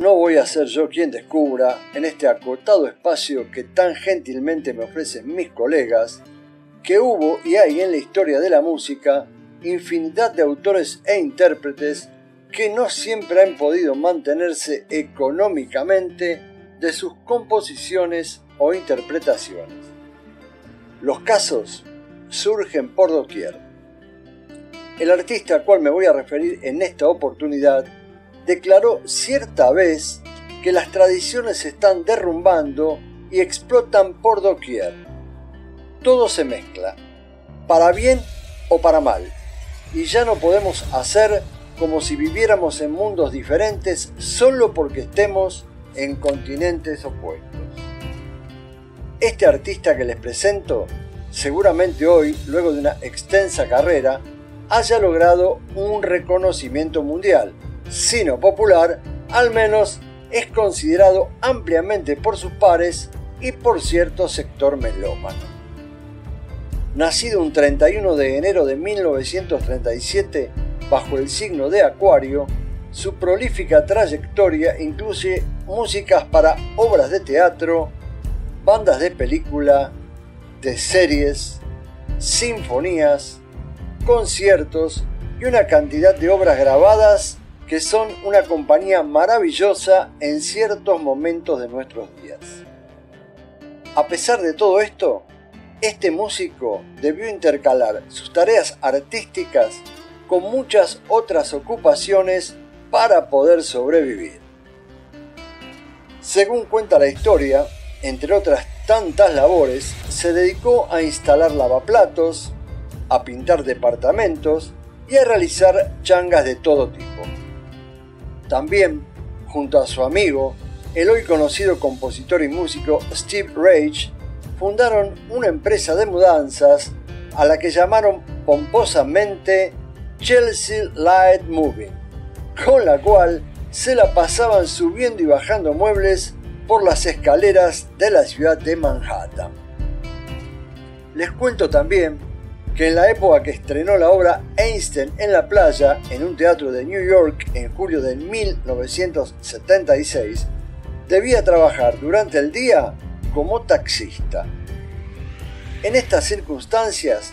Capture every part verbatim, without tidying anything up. No voy a ser yo quien descubra, en este acotado espacio que tan gentilmente me ofrecen mis colegas, que hubo y hay en la historia de la música infinidad de autores e intérpretes que no siempre han podido mantenerse económicamente de sus composiciones o interpretaciones. Los casos surgen por doquier. El artista al cual me voy a referir en esta oportunidad declaró cierta vez que las tradiciones se están derrumbando y explotan por doquier. Todo se mezcla, para bien o para mal, y ya no podemos hacer como si viviéramos en mundos diferentes solo porque estemos en continentes opuestos. Este artista que les presento, seguramente hoy, luego de una extensa carrera, haya logrado un reconocimiento mundial, sino popular, al menos es considerado ampliamente por sus pares y por cierto sector melómano. Nacido un treinta y uno de enero de mil novecientos treinta y siete bajo el signo de Acuario, su prolífica trayectoria incluye músicas para obras de teatro, bandas de película, de series, sinfonías, conciertos y una cantidad de obras grabadas que son una compañía maravillosa en ciertos momentos de nuestros días. A pesar de todo esto, este músico debió intercalar sus tareas artísticas con muchas otras ocupaciones para poder sobrevivir. Según cuenta la historia, entre otras tantas labores, se dedicó a instalar lavaplatos, a pintar departamentos y a realizar changas de todo tipo. También, junto a su amigo, el hoy conocido compositor y músico Steve Reich, fundaron una empresa de mudanzas a la que llamaron pomposamente Chelsea Light Moving, con la cual se la pasaban subiendo y bajando muebles por las escaleras de la ciudad de Manhattan. Les cuento también que en la época que estrenó la obra Einstein en la playa en un teatro de New York en julio de mil novecientos setenta y seis, debía trabajar durante el día como taxista. En estas circunstancias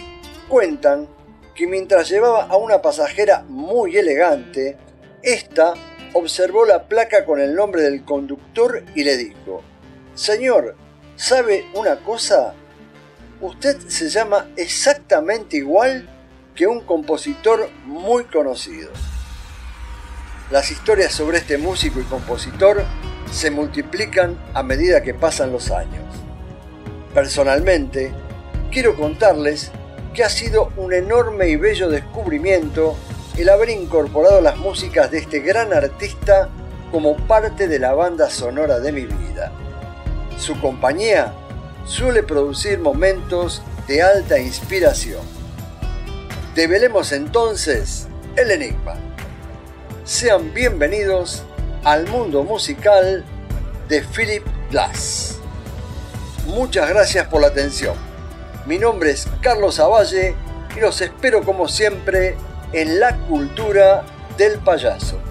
cuentan que mientras llevaba a una pasajera muy elegante, esta observó la placa con el nombre del conductor y le dijo: «Señor, ¿sabe una cosa? Usted se llama exactamente igual que un compositor muy conocido». Las historias sobre este músico y compositor se multiplican a medida que pasan los años. Personalmente, quiero contarles que ha sido un enorme y bello descubrimiento el haber incorporado las músicas de este gran artista como parte de la banda sonora de mi vida. Su compañía suele producir momentos de alta inspiración. Develemos entonces el enigma. Sean bienvenidos al mundo musical de Philip Glass. Muchas gracias por la atención. Mi nombre es Carlos Avalle y los espero como siempre en La Cultura del Payaso.